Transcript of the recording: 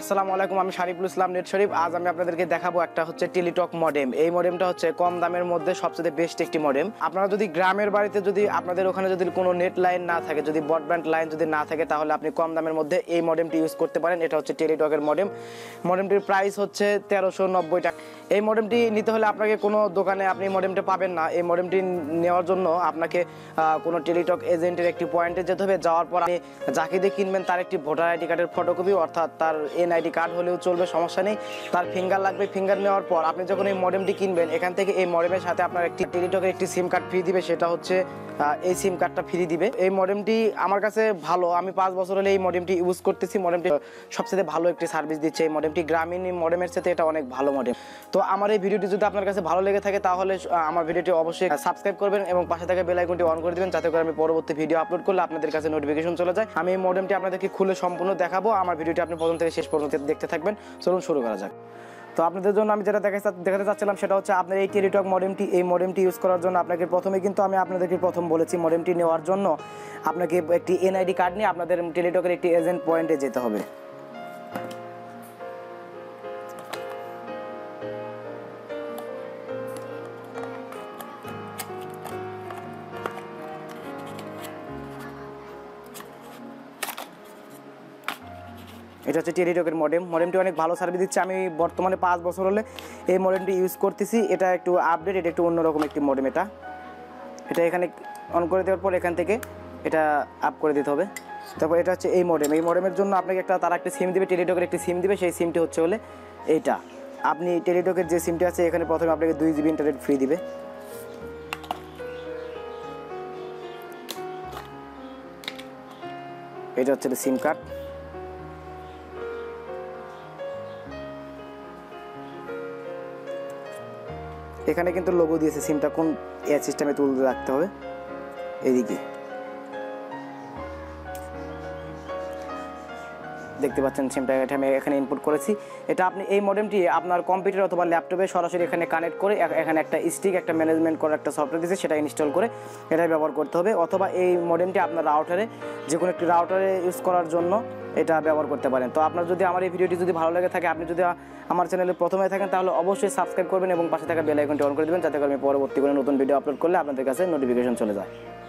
আসসালামু আলাইকুম, আমি শরীফুল ইসলাম নেট শরীফ। আজ আমি আপনাদেরকে দেখাবো একটা হচ্ছে টেলিটক মডেম। এই মডেমটা হচ্ছে কম দামের মধ্যে সবচেয়ে বেস্ট একটি মডেম। আপনারা যদি গ্রামের বাড়িতে যদি আপনাদের ওখানে যদি কোনো নেট লাইন না থাকে, যদি ব্রডব্যান্ড লাইন যদি না থাকে, তাহলে আপনি কম দামের মধ্যে এই মডেমটি ইউজ করতে পারেন। এটা হচ্ছে টেলিটকের মডেম। মডেমটির প্রাইস হচ্ছে 1390 টাকা। এই মডেমটি নিতে হলে আপনাকে কোনো দোকানে আপনি মডেমটা পাবেন না। এই মডেমটি নেওয়ার জন্য আপনাকে কোনো টেলিটক এজেন্টের একটি পয়েন্টে যেতে হবে। যাওয়ার পর আপনি যাকে দিয়ে কিনবেন তার একটি ভোটার আইডি কার্ডের ফটোকপি, অর্থাৎ তার NID কার্ড হলেও চলবে, সমস্যা নেই। তার ফিঙ্গার লাগবে। ফিঙ্গার নেওয়ার পর আপনি যখন এই মডেমটি কিনবেন, এখান থেকে এই মডেমের সাথে আপনার একটি টেলিটকের একটি সিম কার্ড ফ্রি দিবে। সেটা হচ্ছে এই সিম কার্ডটা ফ্রি দিবে। এই মডেমটি আমার কাছে ভালো, আমি 5 বছর হলে এই মডেমটি ইউজ করতেছি। মডেমটি সবচেয়ে ভালো একটি সার্ভিস দিচ্ছে। এই মডেমটি গ্রামীণ মডেমের সাথে এটা অনেক ভালো মডেম। তো আমার এই ভিডিওটি যদি আপনার কাছে ভালো লেগে থাকে, তাহলে আমার ভিডিওটি অবশ্যই সাবস্ক্রাইব করবেন এবং পাশে থাকা বেল আইকনটি অন করে দিবেন, যাতে করে আমি পরবর্তী ভিডিও আপলোড করলে আপনাদের কাছে নোটিফিকেশন চলে যায়। আমি এই মডেমটি আপনাদেরকে খুলে সম্পূর্ণ দেখাবো। আমার ভিডিওটি আপনি প্রথম থেকে শেষ পর্যন্ত দেখতে থাকবেন। চলুন শুরু করা যাক। তো আপনাদের জন্য আমি যেটা দেখাতে চাচ্ছিলাম সেটা হচ্ছে আপনার এই টেলিটক মডেমটি। এই মডেমটি ইউজ করার জন্য আপনাকে প্রথমে, কিন্তু আমি আপনাদেরকে প্রথম বলেছি, মডেমটি নেওয়ার জন্য আপনাকে একটি NID কার্ড নিয়ে আপনাদের টেলিটকের একটি এজেন্ট পয়েন্টে যেতে হবে। এটা হচ্ছে টেলিটকের মডেম। মডেমটি অনেক ভালো সার্ভিস দিচ্ছে। আমি বর্তমানে 5 বছর হলে এই মডেমটি ইউজ করতেছি। এটা একটু আপডেট, এটা একটু অন্যরকম একটি মডেম। এটা এখানে অন করে দেওয়ার পর এখান থেকে এটা আপ করে দিতে হবে। তারপর এটা হচ্ছে এই মডেম। এই মডেমের জন্য আপনাকে তারা একটা সিম দেবে, টেলিটকের একটি সিম দেবে। সেই সিমটি হচ্ছে হলে এইটা। আপনি টেলিটকের যে সিমটি আছে, এখানে প্রথমে আপনাকে 2 GB ইন্টারনেট ফ্রি দিবে। এটা হচ্ছে সিম কার্ড। এখানে কিন্তু লোগো দিয়েছে, সিমটা কোন এয়ার সিস্টেমে তুলে রাখতে হবে। এদিকে দেখতে পাচ্ছেন সিমটা, এটা আমি এখানে ইনপুট করেছি। এটা আপনি এই মডেমটি আপনার কম্পিউটার অথবা ল্যাপটপে সরাসরি এখানে কানেক্ট করে, এখানে একটা স্টিক, একটা ম্যানেজমেন্ট করার একটা সফটওয়্যার দিয়েছে, সেটা ইনস্টল করে এটা ব্যবহার করতে হবে। অথবা এই মডেমটি আপনার রাউটারে, যে কোনো একটি রাউটারে ইউজ করার জন্য এটা ব্যবহার করতে পারেন। তো আপনার যদি আমার এই ভিডিওটি যদি ভালো লাগে থাকে, আপনি যদি আমার চ্যানেলে প্রথমে থাকেন, তাহলে অবশ্যই সাবস্ক্রাইব করবেন এবং পাশে থাকা বেল আইকনটি অন করে দেবেন, যাতে করে আমি পরবর্তী কোনো নতুন ভিডিও আপলোড করলে আপনাদের কাছে নোটিফিকেশন চলে যায়।